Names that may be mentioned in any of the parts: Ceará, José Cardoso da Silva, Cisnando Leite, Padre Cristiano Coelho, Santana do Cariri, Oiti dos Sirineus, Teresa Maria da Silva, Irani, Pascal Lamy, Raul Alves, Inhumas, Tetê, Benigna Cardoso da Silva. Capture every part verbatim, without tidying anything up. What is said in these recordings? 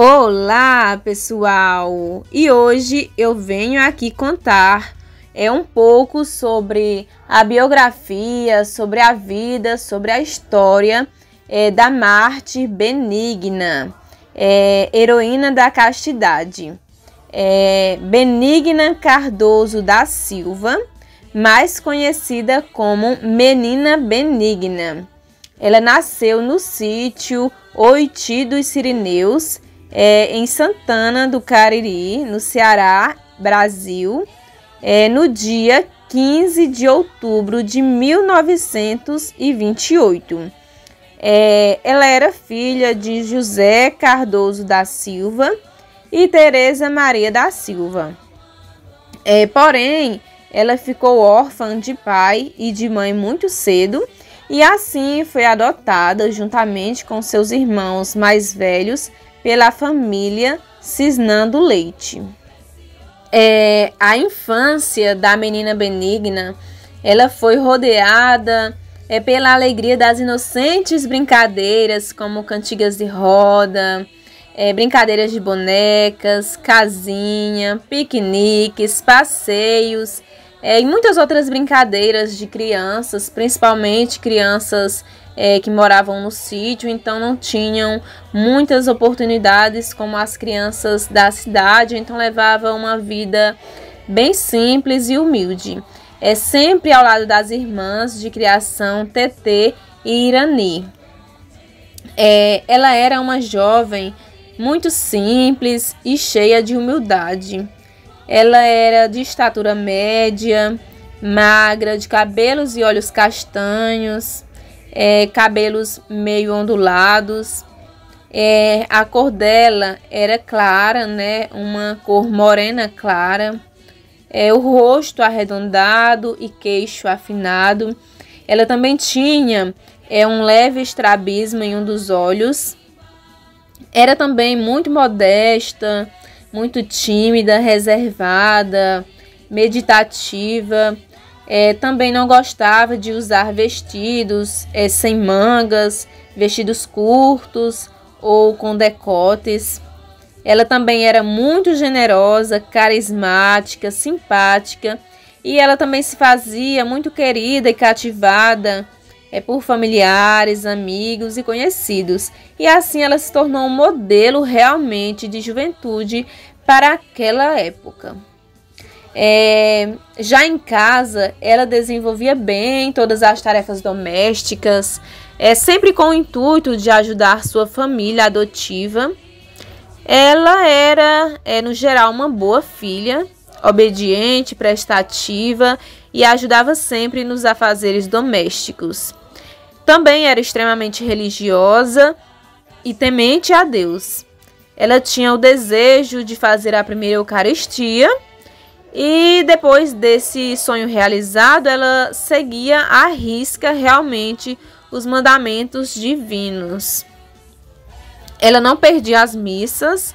Olá, pessoal! E hoje eu venho aqui contar é, um pouco sobre a biografia, sobre a vida, sobre a história é, da mártir Benigna, é, heroína da castidade. É, Benigna Cardoso da Silva, mais conhecida como Menina Benigna. Ela nasceu no sítio Oiti dos Sirineus, É, em Santana do Cariri, no Ceará, Brasil, é, no dia quinze de outubro de mil novecentos e vinte e oito. É, ela era filha de José Cardoso da Silva e Teresa Maria da Silva. É, porém, ela ficou órfã de pai e de mãe muito cedo e assim foi adotada juntamente com seus irmãos mais velhos pela família Cisnando Leite. É, a infância da menina Benigna, ela foi rodeada é, pela alegria das inocentes brincadeiras, como cantigas de roda, é, brincadeiras de bonecas, casinha, piqueniques, passeios, é, e muitas outras brincadeiras de crianças, principalmente crianças É, que moravam no sítio, então não tinham muitas oportunidades como as crianças da cidade, então levavam uma vida bem simples e humilde. É sempre ao lado das irmãs de criação Tetê e Irani. É, ela era uma jovem muito simples e cheia de humildade. Ela era de estatura média, magra, de cabelos e olhos castanhos, É, cabelos meio ondulados, é, a cor dela era clara, né, uma cor morena clara, é, o rosto arredondado e queixo afinado. Ela também tinha é, um leve estrabismo em um dos olhos, era também muito modesta, muito tímida, reservada, meditativa. É, também não gostava de usar vestidos é, sem mangas, vestidos curtos ou com decotes. Ela também era muito generosa, carismática, simpática, e ela também se fazia muito querida e cativada é, por familiares, amigos e conhecidos. E assim ela se tornou um modelo realmente de juventude para aquela época. É, já em casa, ela desenvolvia bem todas as tarefas domésticas, é, sempre com o intuito de ajudar sua família adotiva. Ela era, é, no geral, uma boa filha, obediente, prestativa e ajudava sempre nos afazeres domésticos. Também era extremamente religiosa e temente a Deus. Ela tinha o desejo de fazer a primeira Eucaristia, e depois desse sonho realizado, ela seguia à risca realmente os mandamentos divinos. Ela não perdia as missas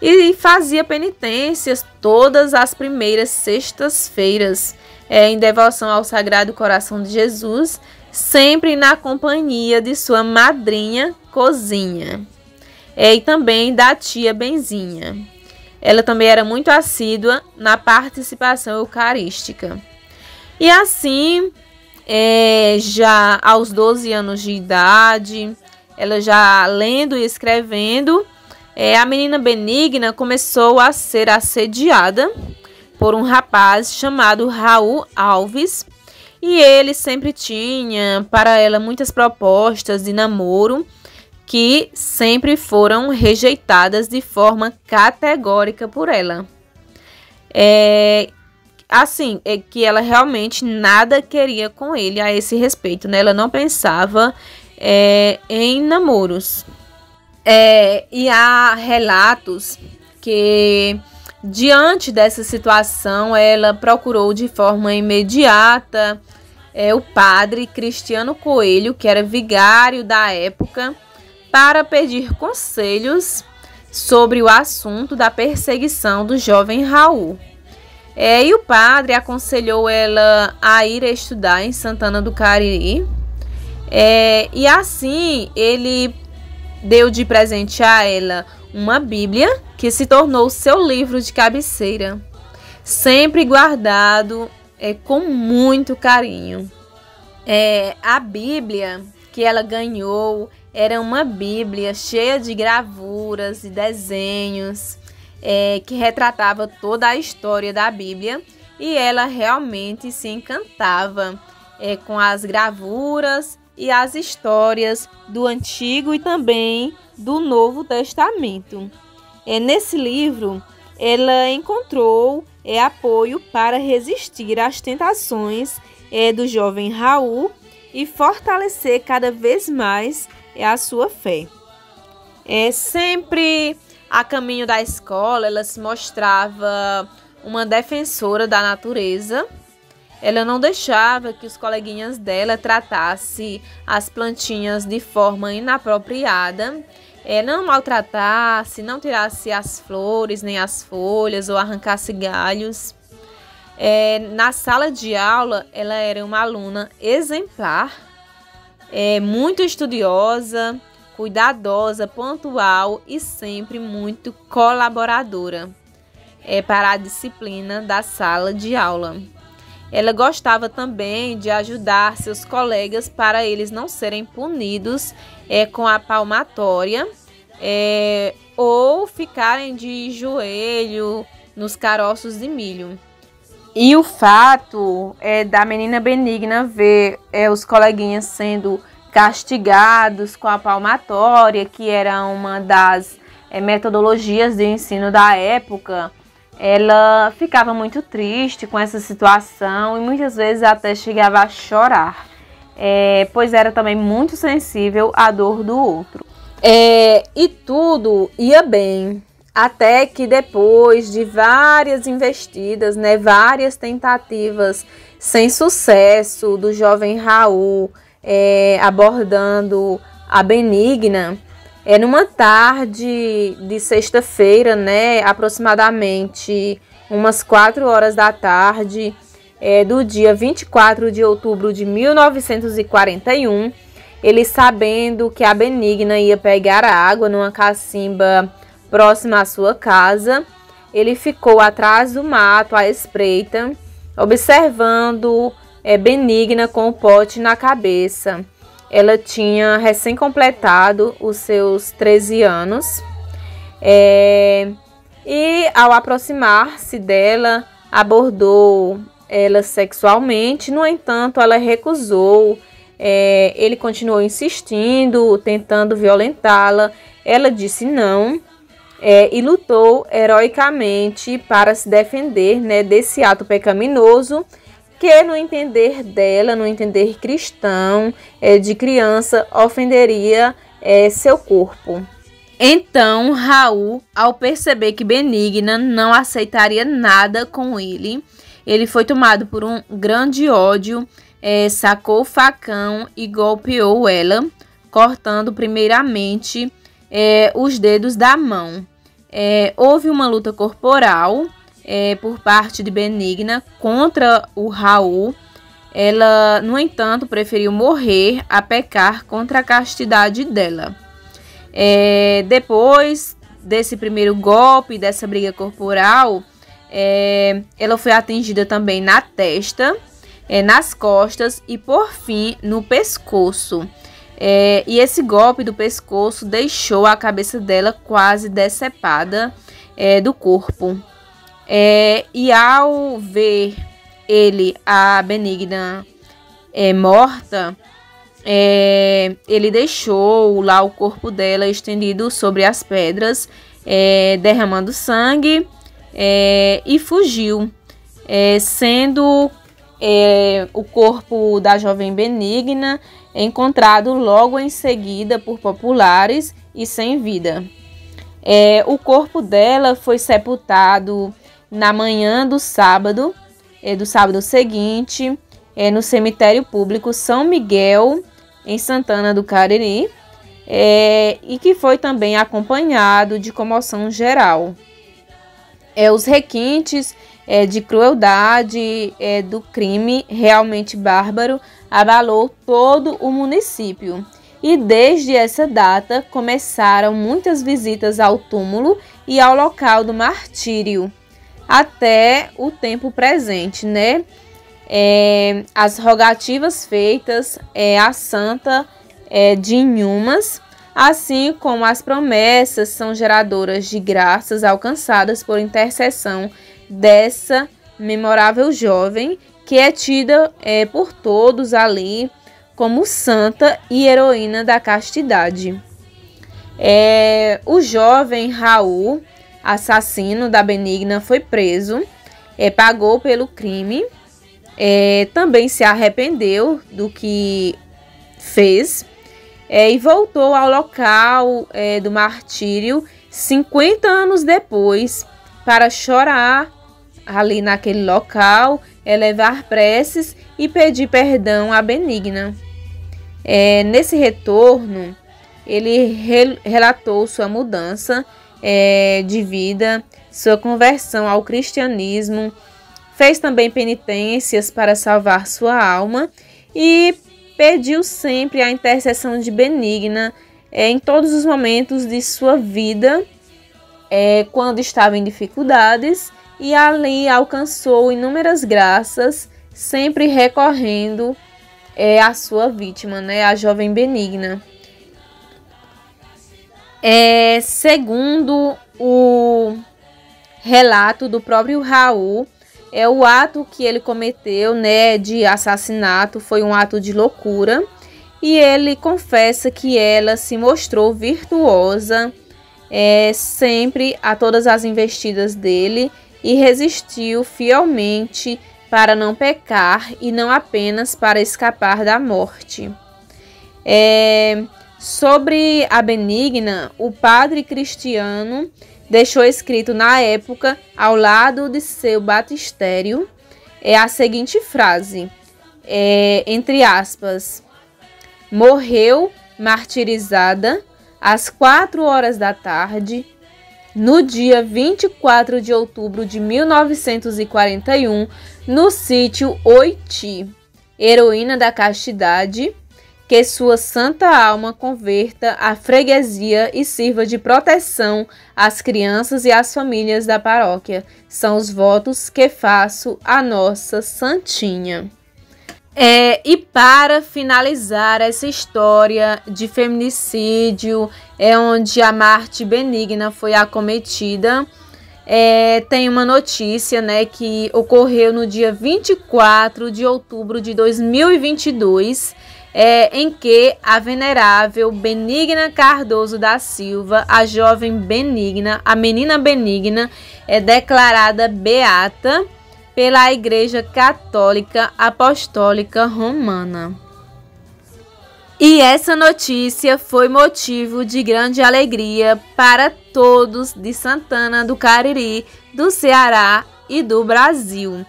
e fazia penitências todas as primeiras sextas-feiras, é, em devoção ao Sagrado Coração de Jesus, sempre na companhia de sua madrinha Cozinha, é, e também da tia Benzinha. Ela também era muito assídua na participação eucarística. E assim, é, já aos doze anos de idade, ela já lendo e escrevendo, é, a menina Benigna começou a ser assediada por um rapaz chamado Raul Alves. E ele sempre tinha para ela muitas propostas de namoro, que sempre foram rejeitadas de forma categórica por ela. É, assim, é que ela realmente nada queria com ele a esse respeito, né? Ela não pensava é, em namoros. É, e há relatos que, diante dessa situação, ela procurou de forma imediata é, o padre Cristiano Coelho, que era vigário da época, para pedir conselhos sobre o assunto da perseguição do jovem Raul. É, e o padre aconselhou ela a ir estudar em Santana do Cariri. É, e assim ele deu de presente a ela uma Bíblia que se tornou seu livro de cabeceira, sempre guardado é, com muito carinho. É, a Bíblia que ela ganhou era uma Bíblia cheia de gravuras e desenhos é, que retratava toda a história da Bíblia, e ela realmente se encantava é, com as gravuras e as histórias do Antigo e também do Novo Testamento. É, nesse livro, ela encontrou é, apoio para resistir às tentações é, do jovem Raul e fortalecer cada vez mais é, a sua fé. É, sempre a caminho da escola, ela se mostrava uma defensora da natureza. Ela não deixava que os coleguinhas dela tratassem as plantinhas de forma inapropriada, é, não maltratasse, não tirasse as flores, nem as folhas, ou arrancasse galhos. É, na sala de aula, ela era uma aluna exemplar, é, muito estudiosa, cuidadosa, pontual e sempre muito colaboradora é, para a disciplina da sala de aula. Ela gostava também de ajudar seus colegas para eles não serem punidos é, com a palmatória é, ou ficarem de joelho nos caroços de milho. E o fato é, da menina Benigna ver é, os coleguinhas sendo castigados com a palmatória, que era uma das é, metodologias de ensino da época, ela ficava muito triste com essa situação e muitas vezes até chegava a chorar, é, pois era também muito sensível à dor do outro. É, e tudo ia bem, até que depois de várias investidas, né, várias tentativas sem sucesso do jovem Raul é, abordando a Benigna, É numa tarde de sexta-feira, né, aproximadamente umas quatro horas da tarde, é, do dia vinte e quatro de outubro de mil novecentos e quarenta e um, ele, sabendo que a Benigna ia pegar água numa cacimba próxima à sua casa, ele ficou atrás do mato à espreita, observando é, Benigna com o pote na cabeça. Ela tinha recém-completado os seus treze anos é, e, ao aproximar-se dela, abordou ela sexualmente. No entanto, ela recusou, é, ele continuou insistindo, tentando violentá-la. Ela disse não é, e lutou heroicamente para se defender, né, desse ato pecaminoso, que no entender dela, no entender cristão, é, de criança, ofenderia é, seu corpo. Então, Raul, ao perceber que Benigna não aceitaria nada com ele, ele foi tomado por um grande ódio, é, sacou o facão e golpeou ela, cortando primeiramente é, os dedos da mão. É, houve uma luta corporal, É, por parte de Benigna contra o Raul. Ela, no entanto, preferiu morrer a pecar contra a castidade dela. É, depois desse primeiro golpe, dessa briga corporal, é, ela foi atingida também na testa, é, nas costas e, por fim, no pescoço. É, e esse golpe do pescoço deixou a cabeça dela quase decepada é, do corpo. É, e ao ver ele, a Benigna é, morta, é, ele deixou lá o corpo dela estendido sobre as pedras, é, derramando sangue, é, e fugiu, é, sendo é, o corpo da jovem Benigna encontrado logo em seguida por populares e sem vida. É, o corpo dela foi sepultado na manhã do sábado, é, do sábado seguinte, é, no cemitério público São Miguel, em Santana do Cariri, é, e que foi também acompanhado de comoção geral. É, os requintes é, de crueldade é, do crime realmente bárbaro abalou todo o município, e desde essa data começaram muitas visitas ao túmulo e ao local do martírio, até o tempo presente, né? É, as rogativas feitas é, à Santa é, de Inhumas, assim como as promessas, são geradoras de graças alcançadas por intercessão dessa memorável jovem, que é tida é, por todos ali como santa e heroína da castidade. É, o jovem Raul, assassino da Benigna, foi preso, é, pagou pelo crime, é, também se arrependeu do que fez é, e voltou ao local é, do martírio cinquenta anos depois para chorar ali naquele local, elevar preces e pedir perdão à Benigna. É, nesse retorno, ele re relatou sua mudança é, de vida, sua conversão ao cristianismo, fez também penitências para salvar sua alma e pediu sempre a intercessão de Benigna é, em todos os momentos de sua vida, é, quando estava em dificuldades, e ali alcançou inúmeras graças, sempre recorrendo é, à sua vítima, né, a jovem Benigna. É, segundo o relato do próprio Raul, é, o ato que ele cometeu, né, de assassinato foi um ato de loucura, e ele confessa que ela se mostrou virtuosa é, sempre a todas as investidas dele, e resistiu fielmente para não pecar e não apenas para escapar da morte. É, sobre a Benigna, o padre Cristiano deixou escrito na época, ao lado de seu batistério, é a seguinte frase, é, entre aspas, morreu martirizada às quatro horas da tarde, no dia vinte e quatro de outubro de mil novecentos e quarenta e um, no sítio Oiti, heroína da castidade, que sua santa alma converta a freguesia e sirva de proteção às crianças e às famílias da paróquia. São os votos que faço à nossa santinha. É, e para finalizar essa história de feminicídio, é onde a Marte Benigna foi acometida, é, tem uma notícia, né, que ocorreu no dia vinte e quatro de outubro de dois mil e vinte e dois, é, em que a venerável Benigna Cardoso da Silva, a jovem Benigna, a menina Benigna, é declarada beata pela Igreja Católica Apostólica Romana. E essa notícia foi motivo de grande alegria para todos de Santana do Cariri, do Ceará e do Brasil.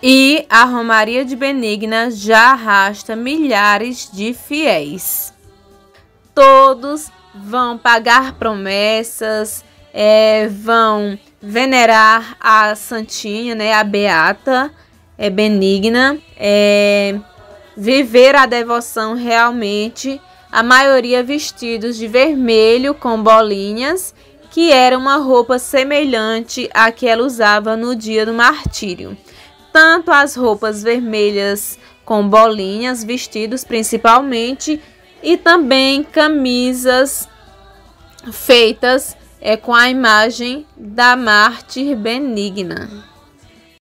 E a Romaria de Benigna já arrasta milhares de fiéis. Todos vão pagar promessas, é, vão venerar a santinha, né, a beata é Benigna, é, viver a devoção realmente, a maioria vestidos de vermelho com bolinhas, que era uma roupa semelhante à que ela usava no dia do martírio. Tanto as roupas vermelhas com bolinhas, vestidos principalmente, e também camisas feitas é com a imagem da mártir Benigna.